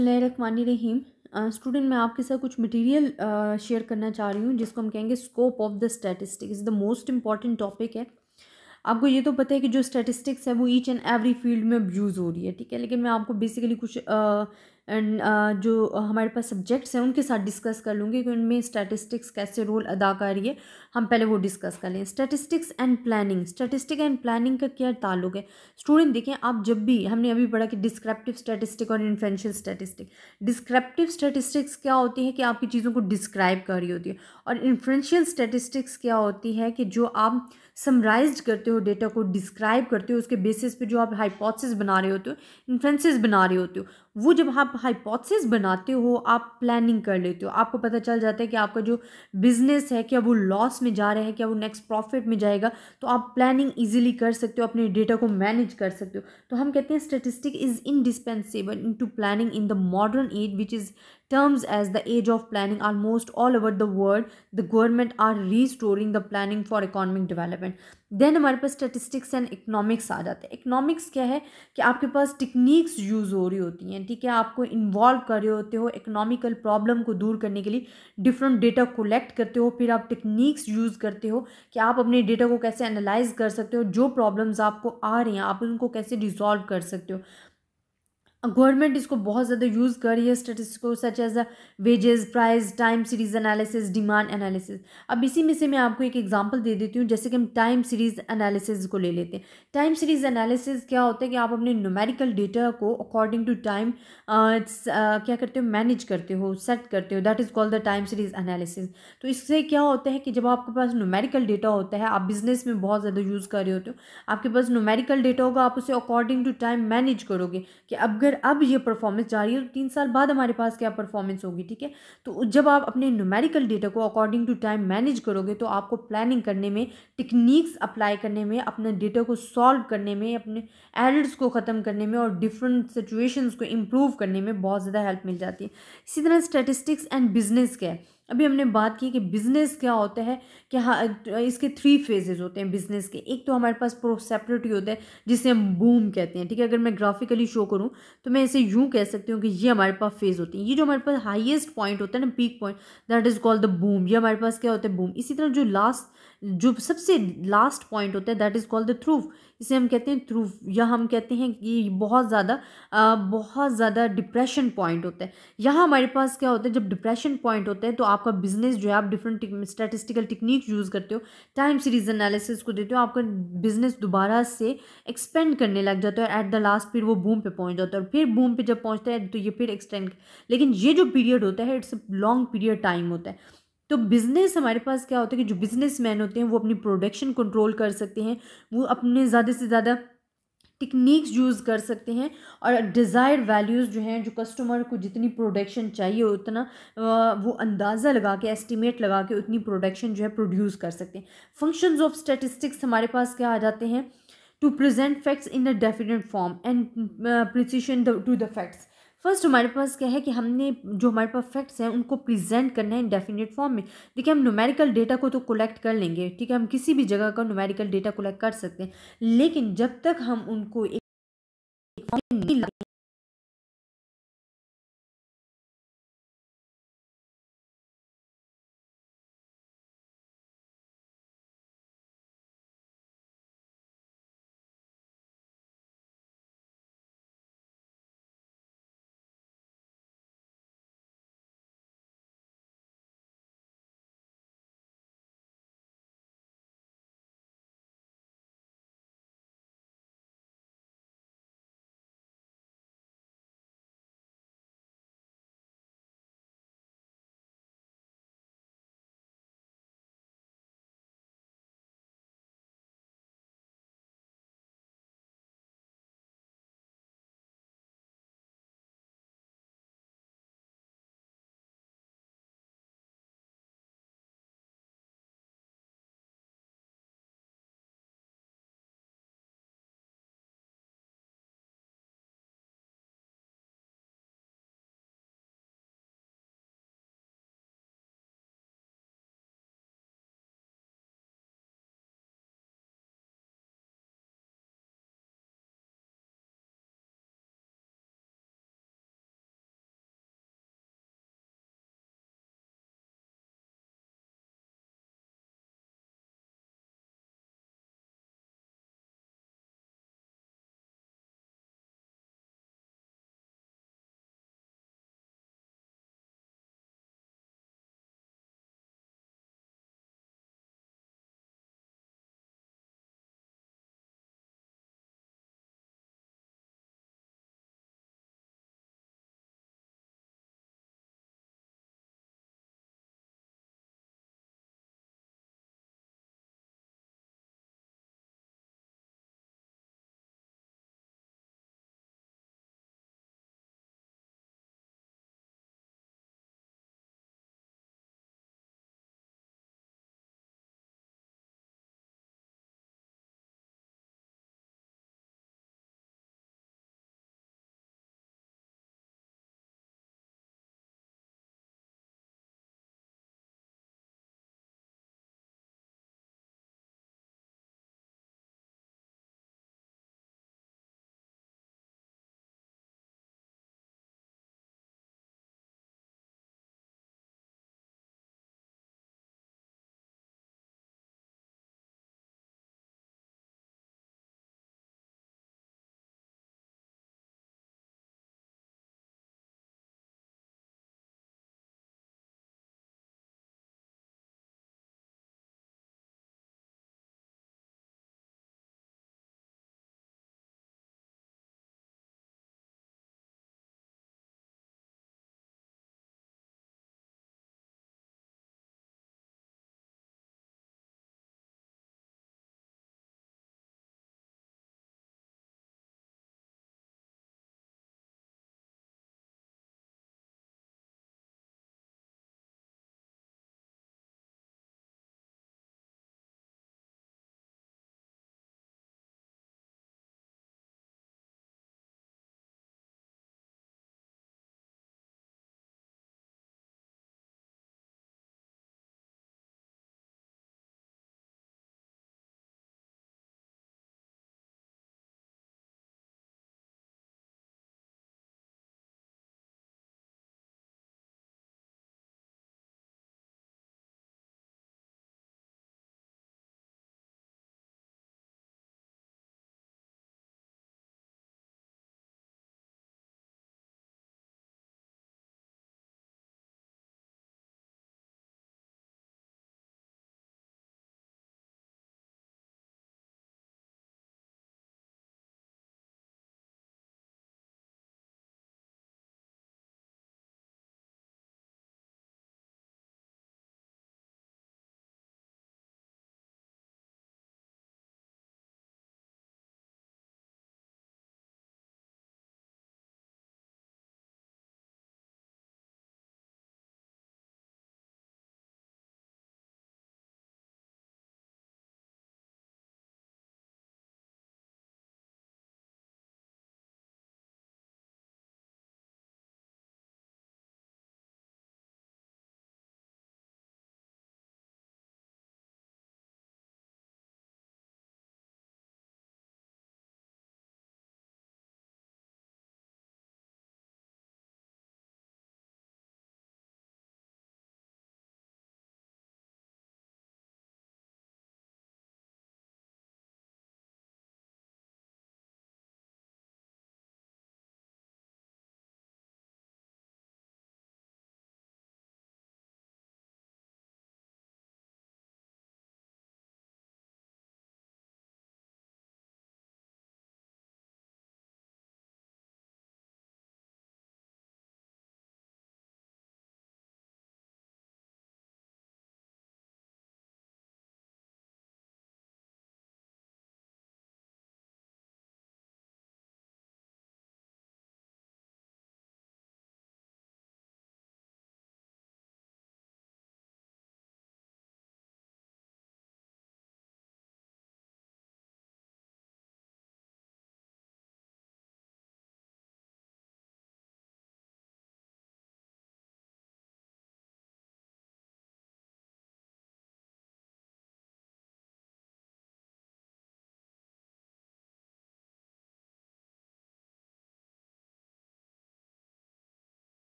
बिस्मिल्लाहिर्रहमानिर्रहीम। स्टूडेंट मैं आपके साथ कुछ मटेरियल शेयर करना चाह रही हूँ जिसको हम कहेंगे scope of the statistics. The most important topic है। आपको ये तो पता है कि जो स्टैटिस्टिक्स है वो ईच एंड एवरी फील्ड में अब्यूज़ हो रही है, ठीक है। लेकिन मैं आपको बेसिकली कुछ जो हमारे पास सब्जेक्ट्स हैं उनके साथ डिस्कस कर लूँगी कि उनमें स्टैटिस्टिक्स कैसे रोल अदा कर रही है। हम पहले वो डिस्कस कर लें। Statistics and planning, statistic and planning का क्या ताल्लुक है? स्टूडेंट देखें, आप जब भी, हमने अभी पढ़ा कि डिस्क्रिप्टिव स्टैटिस्टिक और इन्फेंशियल स्टैटिस्टिक। डिस्क्रिप्टिव स्टैटिस्टिक्स क्या होती है कि आपकी चीज़ों को डिस्क्राइब कर रही होती है, और इन्फेंशियल स्टैटिस्टिक्स क्या होती है कि जो आप समराइज करते हो, डेटा को डिस्क्राइब करते हो, उसके बेसिस पे जो आप हाइपोथेसिस बना रहे होते हो, इन्फ्रेंसेस बना रहे होते हो। वो जब आप हाइपोथेसिस बनाते हो आप प्लानिंग कर लेते हो। आपको पता चल जाता है कि आपका जो बिज़नेस है क्या वो लॉस में जा रहा है, क्या वो नेक्स्ट प्रॉफिट में जाएगा, तो आप प्लानिंग ईजिली कर सकते हो, अपने डेटा को मैनेज कर सकते हो। तो हम कहते हैं statistic is indispensable in to planning in the modern age which is terms as the age of planning. Almost all over the world the government are restoring the planning for economic development. Then हमारे पास statistics and economics आ जाते हैं। economics क्या है कि आपके पास techniques use हो रही होती हैं, ठीक है। आपको involve कर रहे होते हो economical problem को दूर करने के लिए, different data collect करते हो, फिर आप techniques यूज़ करते हो कि आप अपने data को कैसे analyze कर सकते हो, जो problems आपको आ रही हैं आप उनको कैसे resolve कर सकते हो। गवर्नमेंट इसको बहुत ज़्यादा यूज़ कर रही है स्टैटिस्टिक्स को, such as wages, price, time series analysis, demand analysis. अब इसी में से मैं आपको एक एग्जांपल दे देती हूँ, जैसे कि हम टाइम सीरीज़ एनालिसिस को ले लेते हैं। टाइम सीरीज़ एनालिसिस क्या होता है कि आप अपने न्यूमेरिकल डेटा को अकॉर्डिंग टू टाइम क्या करते हो, मैनेज करते हो, सेट करते हो। That is called the time series analysis. तो इससे क्या होता है कि जब आपके पास न्यूमेरिकल डेटा होता है, आप बिजनेस में बहुत ज़्यादा यूज़ कर रहे होते हो, आपके पास न्यूमेरिकल डेटा होगा, आप उसे अकॉर्डिंग टू टाइम मैनेज करोगे कि अब ये परफॉर्मेंस जा रही है तो 3 साल बाद हमारे पास क्या परफॉर्मेंस होगी, ठीक है। तो जब आप अपने न्यूमेरिकल डेटा को अकॉर्डिंग टू टाइम मैनेज करोगे तो आपको प्लानिंग करने में, टेक्निक्स अप्लाई करने में, अपने डेटा को सॉल्व करने में, अपने एरर्स को ख़त्म करने में और डिफरेंट सिचुएशंस को इम्प्रूव करने में बहुत ज़्यादा हेल्प मिल जाती है। इसी तरह स्टैटिस्टिक्स एंड बिजनेस क्या है, अभी हमने बात की कि बिज़नेस क्या होता है कि हाँ, इसके 3 फेजेज़ होते हैं बिज़नेस के। एक तो हमारे पास प्रोसेप्टिविटी होता है जिसे हम बूम कहते हैं, ठीक है। अगर मैं ग्राफिकली शो करूँ तो मैं इसे यूँ कह सकती हूँ कि ये हमारे पास फेज़ होती है। ये जो हमारे पास हाईएस्ट पॉइंट होता है ना, peak point, that is called the boom. ये हमारे पास क्या होता है, बूम। इसी तरह जो सबसे लास्ट पॉइंट होता है that is called the trough. इसे हम कहते हैं थ्रूफ, या हम कहते हैं कि बहुत ज़्यादा डिप्रेशन पॉइंट होता है। यहाँ हमारे पास क्या होता है, जब डिप्रेशन पॉइंट होता है तो आपका बिजनेस जो है, आप डिफरेंट स्टैटिस्टिकल टेक्निक यूज़ करते हो, टाइम सीरीज़ एनालिसिस को देते हो, आपका बिजनेस दोबारा से एक्सपेंड करने लग जाता है। एट द लास्ट फिर वो बूम पे पहुँच जाता है, और फिर बूम पे जब पहुँचता है तो ये फिर एक्सटेंड। लेकिन ये जो पीरियड होता है it's a long period time होता है। तो बिज़नेस हमारे पास क्या होता है कि जो बिजनेसमैन होते हैं वो अपनी प्रोडक्शन कंट्रोल कर सकते हैं, वो अपने ज़्यादा से ज़्यादा टेक्निक्स यूज़ कर सकते हैं, और डिज़ायर्ड वैल्यूज़ जो हैं, जो कस्टमर को जितनी प्रोडक्शन चाहिए उतना वो अंदाज़ा लगा के, एस्टिमेट लगा के उतनी प्रोडक्शन जो है प्रोड्यूस कर सकते हैं। फंक्शंस ऑफ स्टैटिस्टिक्स हमारे पास क्या आ जाते हैं, to present facts in a definite form and precision to the facts. First हमारे पास क्या है कि हमने जो हमारे पास फैक्ट्स हैं उनको प्रेजेंट करना है डेफिनेट फॉर्म में। देखिए, हम न्यूमेरिकल डेटा को तो कलेक्ट कर लेंगे, ठीक है, हम किसी भी जगह का न्यूमेरिकल डेटा कलेक्ट कर सकते हैं, लेकिन जब तक हम उनको एक